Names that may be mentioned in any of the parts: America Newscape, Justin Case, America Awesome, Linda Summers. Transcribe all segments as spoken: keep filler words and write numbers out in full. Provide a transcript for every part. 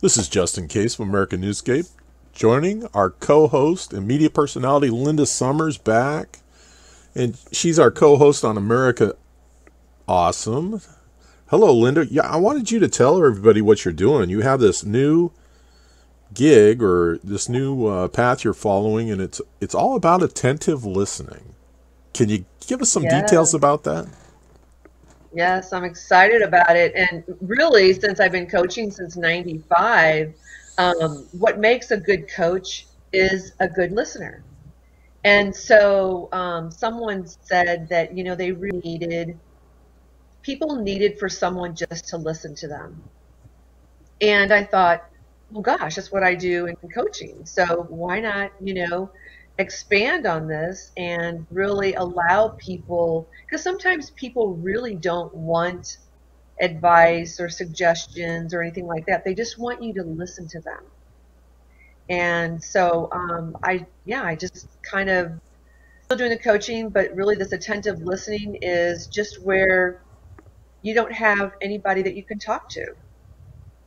This is Justin Case from America Newscape, joining our co-host and media personality Linda Summers back. And she's our co-host on America Awesome. Hello, Linda. Yeah, I wanted you to tell everybody what you're doing. You have this new gig or this new uh, path you're following, and it's it's all about attentive listening. Can you give us some yeah. details about that? Yes, I'm excited about it. And really, since I've been coaching since ninety-five, um, what makes a good coach is a good listener. And so um, someone said that, you know, they really needed, people needed for someone just to listen to them. And I thought, well, gosh, that's what I do in coaching. So why not, you know, expand on this and really allow people, because sometimes people really don't want advice or suggestions or anything like that. They just want you to listen to them. And so um, I, yeah, I just kind of still doing the coaching, but really this attentive listening is just where you don't have anybody that you can talk to.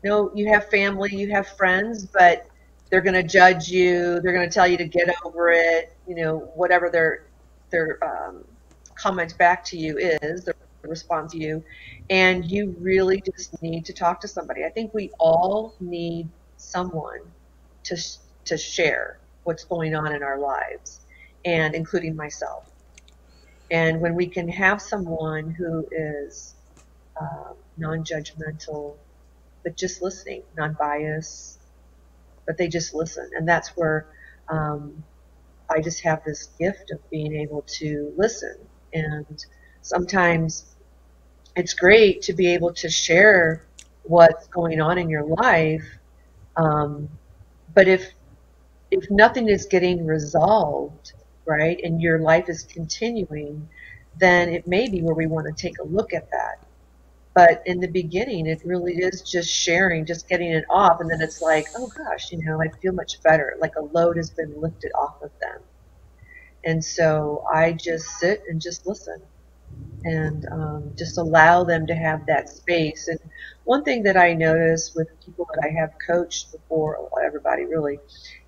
No, you have family, you have friends, but they're going to judge you. They're going to tell you to get over it. You know, whatever their their um, comment back to you is, their response to you, and you really just need to talk to somebody. I think we all need someone to to share what's going on in our lives, and including myself. And when we can have someone who is uh, non-judgmental, but just listening, non-biased. But they just listen, and that's where um, I just have this gift of being able to listen. And sometimes it's great to be able to share what's going on in your life, um, but if if nothing is getting resolved, right, and your life is continuing, then it may be where we want to take a look at that. But in the beginning, it really is just sharing, just getting it off. And then it's like, oh, gosh, you know, I feel much better. Like a load has been lifted off of them. And so I just sit and just listen and um, just allow them to have that space. And one thing that I notice with people that I have coached before, everybody really,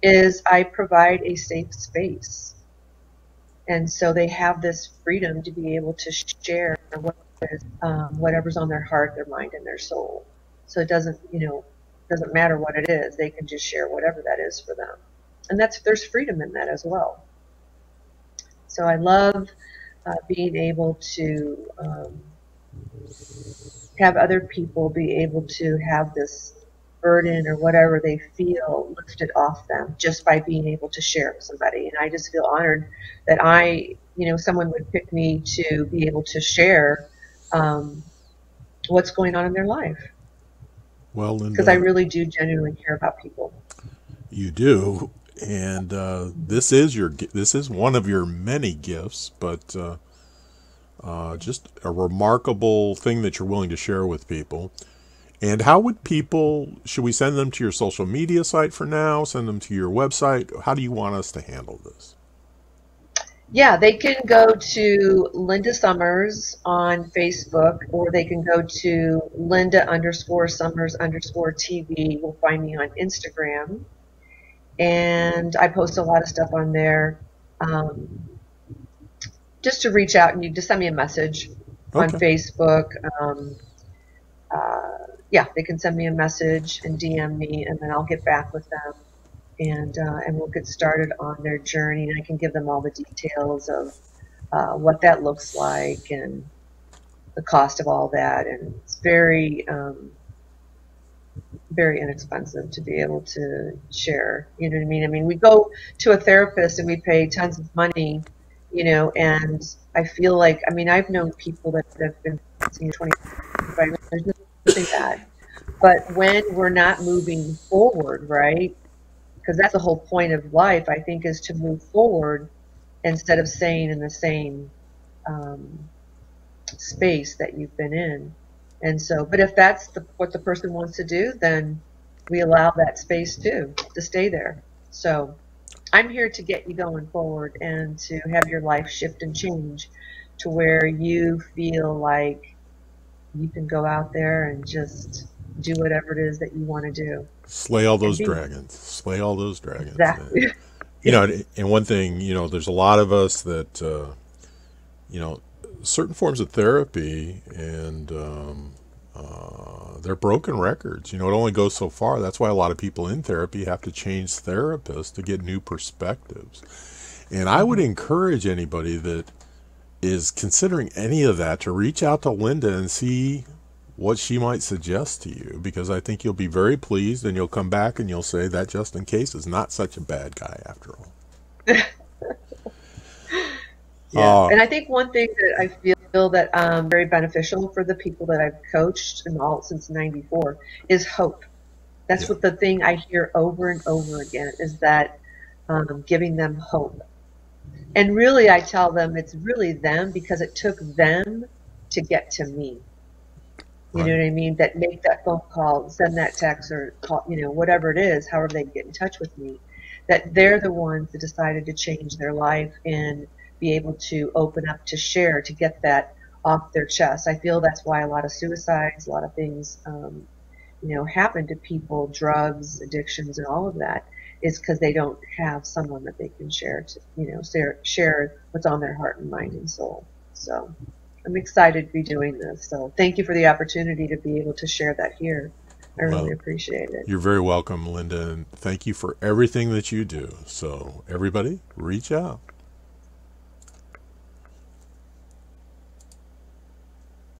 is I provide a safe space. And so they have this freedom to be able to share what Um, whatever's on their heart, their mind, and their soul. So it doesn't, you know, doesn't matter what it is. They can just share whatever that is for them, and that's there's freedom in that as well. So I love uh, being able to um, have other people be able to have this burden or whatever they feel lifted off them just by being able to share with somebody. And I just feel honored that I, you know, someone would pick me to be able to share. Um, what's going on in their life. Well, Linda, because I really do genuinely care about people. You do, and uh, this is your this is one of your many gifts, but uh, uh, just a remarkable thing that you're willing to share with people. And how would people? Should we send them to your social media site for now? Send them to your website? How do you want us to handle this? Yeah, they can go to Linda Summers on Facebook, or they can go to Linda underscore Summers underscore T V. You'll find me on Instagram. And I post a lot of stuff on there. Um, just to reach out, and you just send me a message okay. on Facebook. Um, uh, yeah, they can send me a message and D M me, and then I'll get back with them. And, uh, and we'll get started on their journey, and I can give them all the details of uh, what that looks like and the cost of all that. And it's very, um, very inexpensive to be able to share, you know what I mean? I mean, we go to a therapist and we pay tons of money, you know, and I feel like, I mean, I've known people that have been twenty, twenty-five years, there's nothing bad. But when we're not moving forward, right? Because that's the whole point of life, I think, is to move forward instead of staying in the same um, space that you've been in. And so, but if that's the, what the person wants to do, then we allow that space too, to stay there. So I'm here to get you going forward and to have your life shift and change to where you feel like you can go out there and just do whatever it is that you want to do. Slay all those dragons. Slay all those dragons. Exactly. And, you know, and one thing, you know, there's a lot of us that, uh, you know, certain forms of therapy and um, uh, they're broken records. You know, it only goes so far. That's why a lot of people in therapy have to change therapists to get new perspectives. And I would encourage anybody that is considering any of that to reach out to Linda and see what she might suggest to you, because I think you'll be very pleased and you'll come back and you'll say that Justin Case is not such a bad guy after all. Yeah. Uh, and I think one thing that I feel that um very beneficial for the people that I've coached and all since ninety-four is hope. That's yeah. what the thing I hear over and over again is that um, giving them hope. And really I tell them it's really them, because it took them to get to me. You right. know what I mean? That make that phone call, send that text, or call, you know, whatever it is, however they get in touch with me, that they're the ones that decided to change their life and be able to open up, to share, to get that off their chest. I feel that's why a lot of suicides, a lot of things, um, you know, happen to people, drugs, addictions, and all of that, is because they don't have someone that they can share to, you know, share, share what's on their heart and mind and soul. So I'm excited to be doing this. So thank you for the opportunity to be able to share that here. I really well, appreciate it. You're very welcome, Linda. And thank you for everything that you do. So everybody, reach out.